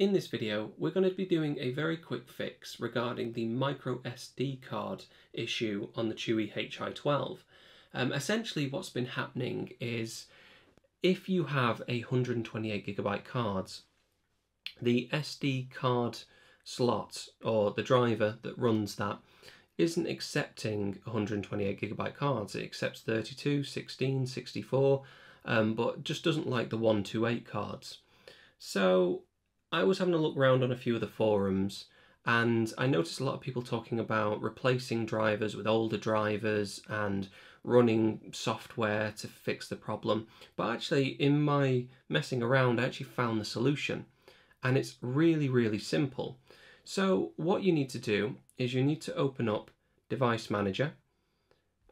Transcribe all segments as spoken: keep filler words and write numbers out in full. In this video, we're going to be doing a very quick fix regarding the micro S D card issue on the Chuwi H I twelve. Um, essentially, what's been happening is if you have a one hundred twenty-eight gigabyte card, the S D card slot or the driver that runs that isn't accepting one hundred twenty-eight gigabyte cards. It accepts thirty-two, sixteen, sixty-four, um, but just doesn't like the one twenty-eight cards. So I was having a look around on a few of the forums, and I noticed a lot of people talking about replacing drivers with older drivers and running software to fix the problem. But actually, in my messing around, I actually found the solution, and it's really, really simple. So what you need to do is you need to open up Device Manager,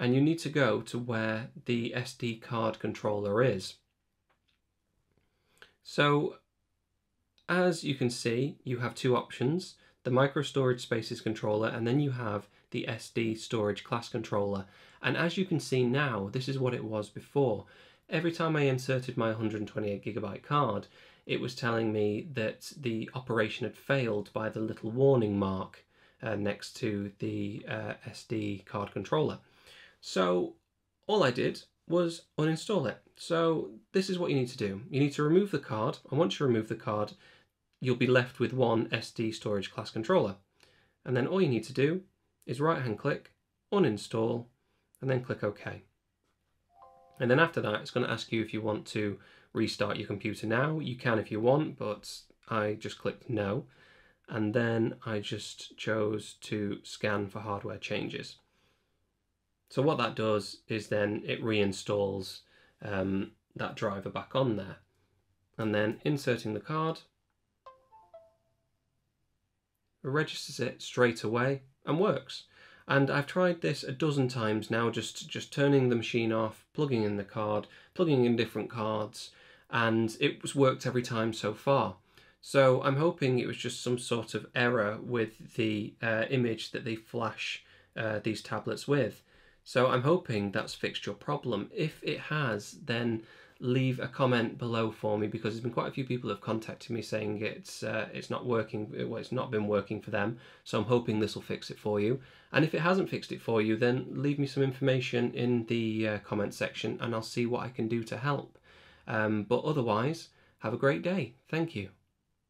and you need to go to where the S D card controller is. So as you can see, you have two options, the micro storage spaces controller, and then you have the S D storage class controller. And as you can see now, this is what it was before. Every time I inserted my one hundred twenty-eight gigabyte card, it was telling me that the operation had failed by the little warning mark uh, next to the uh, S D card controller. So all I did was uninstall it. So this is what you need to do. You need to remove the card, and once you remove the card, you'll be left with one S D storage class controller. And then all you need to do is right hand click, uninstall, and then click OK. And then after that, it's going to ask you if you want to restart your computer now. You can if you want, but I just clicked no. And then I just chose to scan for hardware changes. So what that does is then it reinstalls um, that driver back on there. And then inserting the card, registers it straight away and works. And I've tried this a dozen times now, just, just turning the machine off, plugging in the card, plugging in different cards, and it was worked every time so far. So I'm hoping it was just some sort of error with the uh, image that they flash uh, these tablets with. So I'm hoping that's fixed your problem. If it has, then leave a comment below for me, because there's been quite a few people have contacted me saying it's uh, it's not working, well, it's not been working for them. So I'm hoping this will fix it for you. And if it hasn't fixed it for you, then leave me some information in the uh, comment section, and I'll see what I can do to help. Um, but otherwise, have a great day. Thank you.